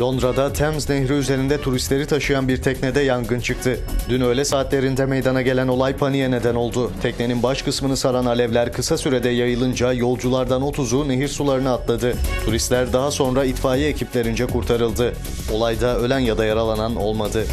Londra'da Thames Nehri üzerinde turistleri taşıyan bir teknede yangın çıktı. Dün öğle saatlerinde meydana gelen olay paniğe neden oldu. Teknenin baş kısmını saran alevler kısa sürede yayılınca yolculardan 30'u nehir sularına atladı. Turistler daha sonra itfaiye ekiplerince kurtarıldı. Olayda ölen ya da yaralanan olmadı.